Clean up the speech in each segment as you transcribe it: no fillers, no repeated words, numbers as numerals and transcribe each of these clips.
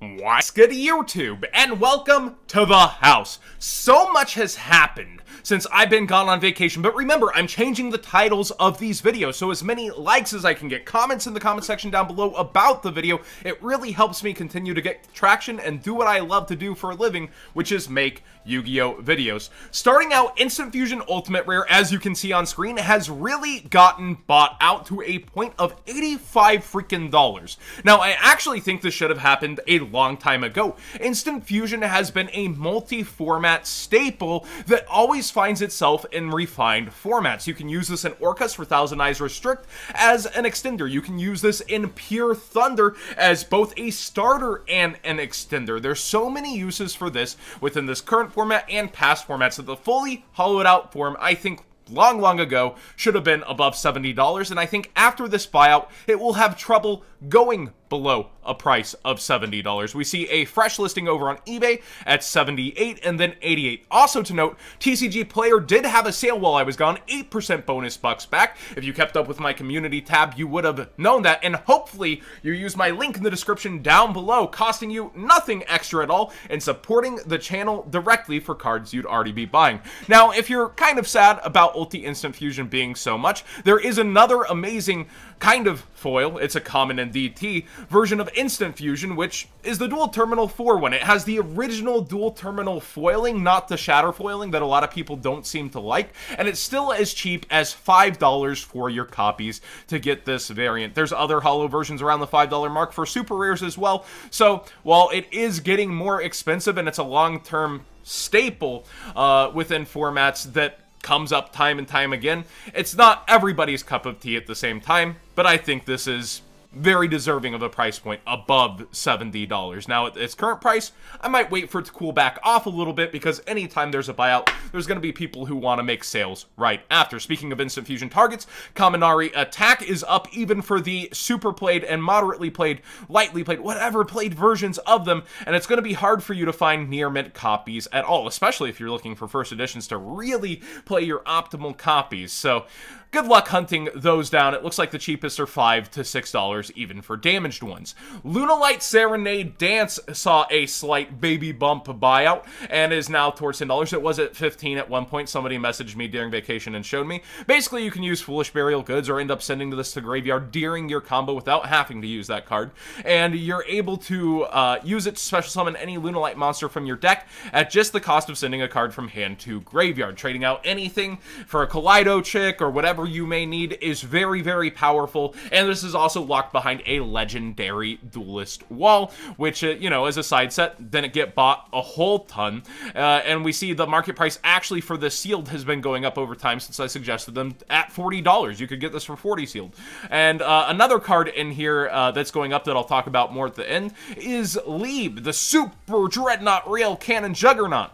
What's good YouTube, and welcome to the house. So much has happened since I've been gone on vacation, but remember, I'm changing the titles of these videos, so as many likes as I can get, comments in the comment section down below about the video. It really helps me continue to get traction and do what I love to do for a living, which is make Yu-Gi-Oh videos. Starting out, Instant Fusion Ultimate Rare, as you can see on screen, has really gotten bought out to a point of $85 freaking. Now, I actually think this should have happened a long time ago. Instant Fusion has been a multi-format staple that always finds itself in refined formats. You can use this in Orcust for Thousand Eyes Restrict as an extender. You can use this in Pure Thunder as both a starter and an extender. There's so many uses for this within this current format and past formats that the fully hollowed out form, I think, long ago should have been above $70, and I think after this buyout it will have trouble going below a price of $70. We see a fresh listing over on eBay at $78 and then $88. Also to note, TCG Player did have a sale while I was gone, 8% bonus bucks back. If you kept up with my community tab, you would have known that, and hopefully you use my link in the description down below, costing you nothing extra at all and supporting the channel directly for cards you'd already be buying. Now, if you're kind of sad about Ulti Instant Fusion being so much, there is another amazing kind of foil. It's a common in DT version of Instant Fusion, which is the dual terminal 4 one. It has the original dual terminal foiling, not the shatter foiling that a lot of people don't seem to like, and it's still as cheap as $5 for your copies to get this variant. There's other hollow versions around the $5 mark for super rares as well, so while it is getting more expensive and it's a long-term staple within formats that comes up time and time again, it's not everybody's cup of tea at the same time, but I think this is very deserving of a price point above $70. Now, at its current price, I might wait for it to cool back off a little bit, because anytime there's a buyout, there's going to be people who want to make sales right after. Speaking of Instant Fusion targets, Kaminari Attack is up even for the super played and moderately played, lightly played, whatever played versions of them, and it's going to be hard for you to find near mint copies at all, especially if you're looking for first editions to really play your optimal copies. So good luck hunting those down. It looks like the cheapest are $5 to $6 even for damaged ones. Lunalight Serenade Dance saw a slight baby bump buyout and is now towards $10. It was at $15 at one point. Somebody messaged me during vacation and showed me. Basically, you can use Foolish Burial Goods or end up sending this to Graveyard during your combo without having to use that card. And you're able to use it to special summon any Lunalight monster from your deck at just the cost of sending a card from hand to Graveyard. Trading out anything for a Kaleido Chick or whatever you may need is very powerful, and this is also locked behind a Legendary Duelist wall, which, you know, as a side set, didn't get bought a whole ton, and we see the market price actually for the sealed has been going up over time since I suggested them at $40. You could get this for $40 sealed. And another card in here that's going up that I'll talk about more at the end is Leeb, the Super Dreadnought Rail Cannon Juggernaut.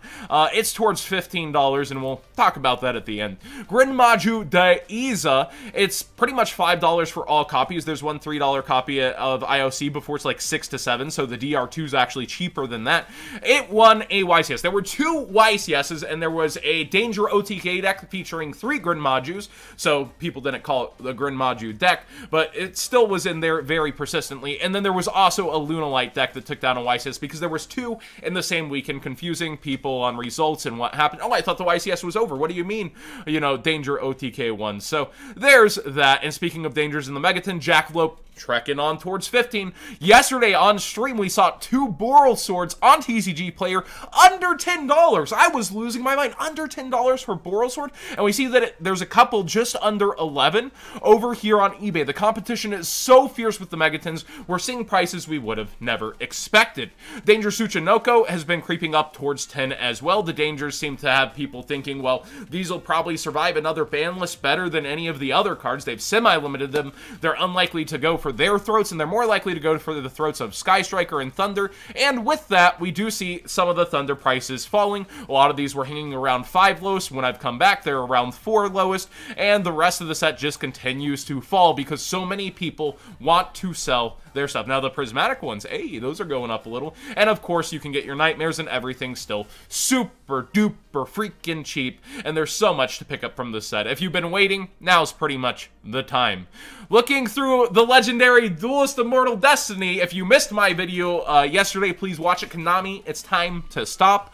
It's towards $15, and we'll talk about that at the end. Grin Maju de Isa, it's pretty much $5 for all copies. There's one $3 copy of IOC before it's like 6 to 7, so the DR2 is actually cheaper than that. It won a YCS. There were two YCSs, and there was a Danger OTK deck featuring 3 Grin Majus, so people didn't call it the Grin Maju deck, but it still was in there very persistently. And then there was also a Lunalight deck that took down a YCS because there was two in the same weekend, confusing people on results and what happened. Oh, I thought the YCS was over. What do you mean? You know, Danger OTK won. So there's that. And speaking of dangers in the Megaton, Jack Lope trekking on towards $15. Yesterday on stream, we saw 2 Boral Swords on TCG Player under $10. I was losing my mind. Under $10 for Boral Sword, and we see that there's a couple just under 11 over here on eBay. The competition is so fierce with the Megatons, we're seeing prices we would have never expected. Danger Suchinoko has been creeping up towards 10 as well. The Dangers seem to have people thinking, well, these will probably survive another ban list better than any of the other cards. They've semi-limited them. They're unlikely to go for their throats, and they're more likely to go for the throats of Sky Striker and Thunder, and with that, we do see some of the Thunder prices falling. A lot of these were hanging around 5 lowest. When I've come back, they're around 4 lowest, and the rest of the set just continues to fall because so many people want to sell their stuff. Now, the prismatic ones, hey, those are going up a little, and of course, you can get your nightmares and everything still super duper freaking cheap, and there's so much to pick up from this set. If you've been waiting, now's pretty much the time. Looking through the Legendary Legendary Duelist of Mortal Destiny. If you missed my video yesterday, please watch it. Konami, it's time to stop.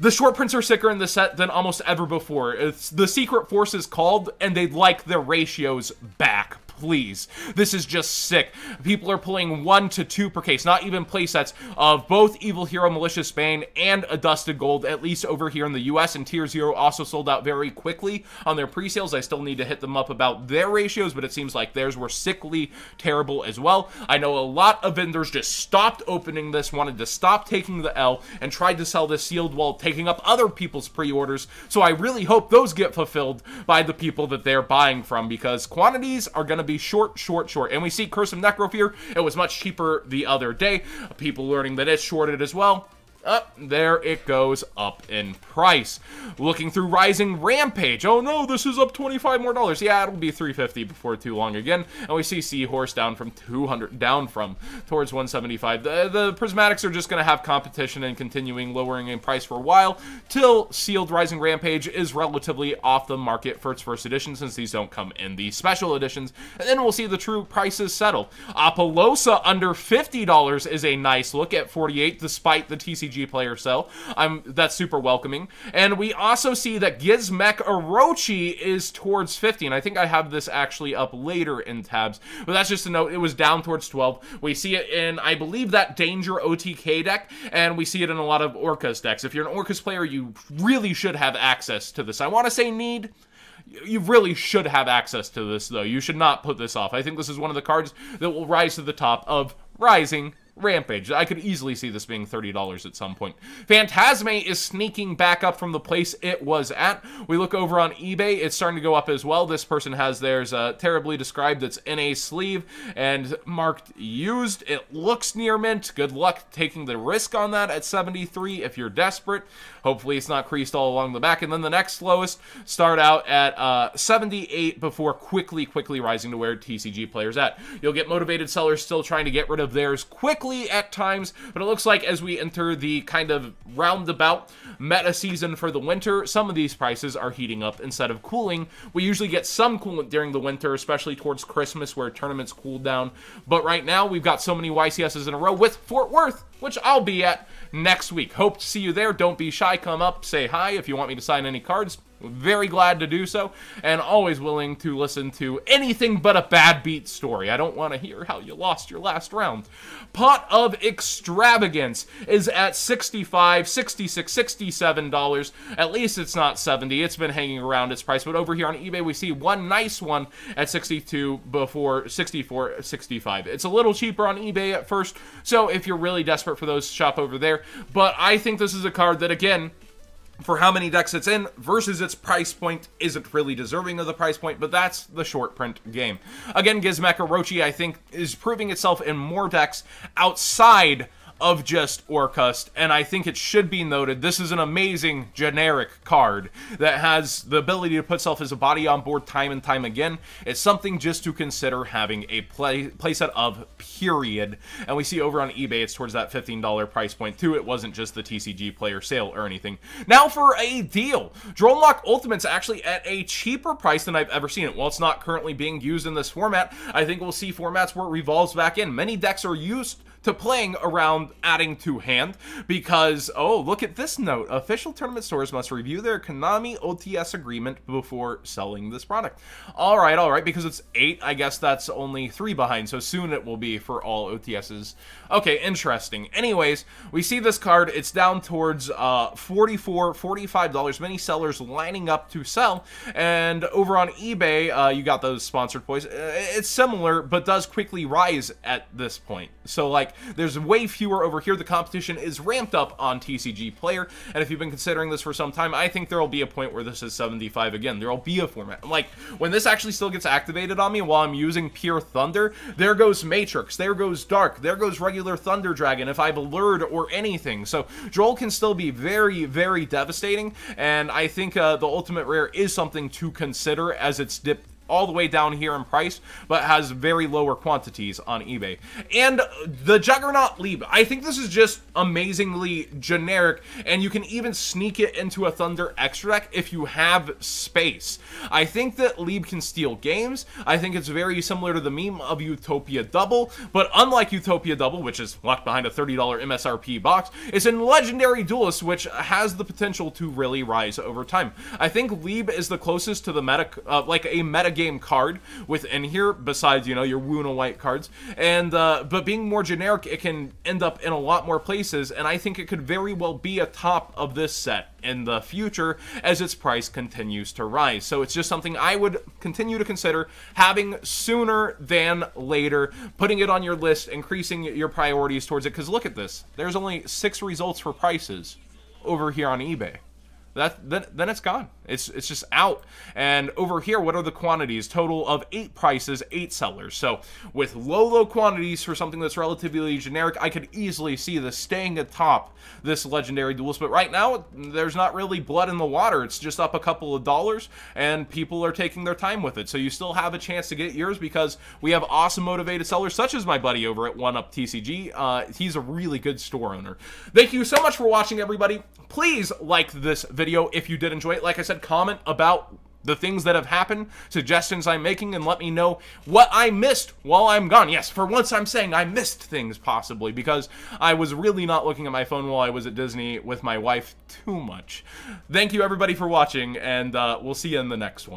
The short prints are sicker in the set than almost ever before. It's the secret force is called, and they'd like their ratios back. Please. This is just sick. People are pulling 1 to 2 per case, not even play sets of both Evil Hero Malicious Bane and a Dusted Gold, at least over here in the US. And Tier Zero also sold out very quickly on their pre-sales. I still need to hit them up about their ratios, but it seems like theirs were sickly terrible as well. I know a lot of vendors just stopped opening this, wanted to stop taking the L, and tried to sell this sealed while taking up other people's pre-orders. So I really hope those get fulfilled by the people that they're buying from, because quantities are going to be short. And we see Curse of Necrofear. It was much cheaper the other day. People learning that it's shorted as well. There it goes up in price. Looking through Rising Rampage. Oh no, this is up $25 more. Yeah, it'll be $350 before too long again. And we see Seahorse down from 200 down from towards 175. The Prismatics are just going to have competition and continuing lowering in price for a while till sealed Rising Rampage is relatively off the market for its first edition, since these don't come in the special editions. And then we'll see the true prices settle. Apollosa under $50 is a nice look at 48, despite the TCG Player sell. That's super welcoming. And we also see that Gizmech Orochi is towards 50, and I think I have this actually up later in tabs, but that's just a note. It was down towards 12. We see it in, I believe, that Danger OTK deck, and we see it in a lot of Orcust decks. If you're an Orcust player, you really should have access to this. I want to say need. You really should have access to this, though. You should not put this off. I think this is one of the cards that will rise to the top of Rising Rampage. I could easily see this being $30 at some point. Phantasmay is sneaking back up from the place it was at. We look over on eBay. It's starting to go up as well. This person has theirs terribly described. That's in a sleeve and marked used. It looks near mint. Good luck taking the risk on that at 73 if you're desperate. Hopefully it's not creased all along the back. And then the next lowest start out at 78 before quickly rising to where TCG Player's at. You'll get motivated sellers still trying to get rid of theirs quickly at times, but it looks like as we enter the kind of roundabout meta season for the winter, some of these prices are heating up instead of cooling. We usually get some coolant during the winter, especially towards Christmas where tournaments cool down, but right now we've got so many YCSs in a row with Fort Worth, which I'll be at next week. Hope to see you there. Don't be shy. Come up, say hi. If you want me to sign any cards, very glad to do so, and always willing to listen to anything but a bad beat story. I don't want to hear how you lost your last round. Pot of Extravagance is at $65, $66, $67. At least it's not $70. It's been hanging around its price, but over here on eBay, we see one nice one at $62 before $64, $65. It's a little cheaper on eBay at first, so if you're really desperate for those, shop over there. But I think this is a card that, again, for how many decks it's in versus its price point, isn't really deserving of the price point, but that's the short print game. Again, Gizmech Orochi, I think, is proving itself in more decks outside of just Orcust, and I think it should be noted this is an amazing generic card that has the ability to put itself as a body on board time and time again. It's something just to consider having a playset of, period. And we see over on eBay it's towards that $15 price point too. It wasn't just the TCG Player sale or anything. Now for a deal. Drone Lock Ultimate's actually at a cheaper price than I've ever seen it. While it's not currently being used in this format, I think we'll see formats where it revolves back in. Many decks are used to playing around adding to hand because, oh, look at this note. Official tournament stores must review their Konami OTS agreement before selling this product. All right, because it's 8, I guess that's only 3 behind, so soon it will be for all OTSs. Okay, interesting. Anyways, we see this card. It's down towards $44, $45. Many sellers lining up to sell, and over on eBay, you got those sponsored boys. It's similar, but does quickly rise at this point. So, like, there's way fewer over here. The competition is ramped up on TCG Player, and if you've been considering this for some time, I think there'll be a point where this is 75 again. There'll be a format. Like, when this actually still gets activated on me while I'm using Pure Thunder, there goes Matrix, there goes Dark, there goes regular Thunder Dragon, if I've allured or anything. So, Droll can still be very, very devastating, and I think the Ultimate Rare is something to consider as it's dipped all the way down here in price, but has very lower quantities on eBay. And the Juggernaut Leeb, I think this is just amazingly generic, and you can even sneak it into a Thunder Extra deck if you have space. I think that Leeb can steal games. I think it's very similar to the meme of Utopia Double, but unlike Utopia Double, which is locked behind a $30 MSRP box, it's in Legendary Duelist, which has the potential to really rise over time. I think Leeb is the closest to the meta, like a meta game card within here, besides, you know, your Woo and White cards, and but being more generic, it can end up in a lot more places, and I think it could very well be a top of this set in the future as its price continues to rise. So it's just something I would continue to consider having sooner than later, putting it on your list, increasing your priorities towards it, because look at this, there's only 6 results for prices over here on eBay. Then it's gone. It's just out. And over here, what are the quantities? Total of 8 prices, 8 sellers. So with low quantities for something that's relatively generic, I could easily see this staying atop this Legendary Duelist. But right now, there's not really blood in the water. It's just up a couple of dollars, and people are taking their time with it. So you still have a chance to get yours, because we have awesome motivated sellers, such as my buddy over at One Up TCG. He's a really good store owner. Thank you so much for watching, everybody. Please like this video if you did enjoy it. Like I said, comment about the things that have happened, suggestions I'm making, and let me know what I missed while I'm gone. Yes, for once I'm saying I missed things, possibly, because I was really not looking at my phone while I was at Disney with my wife too much. Thank you, everybody, for watching, and we'll see you in the next one.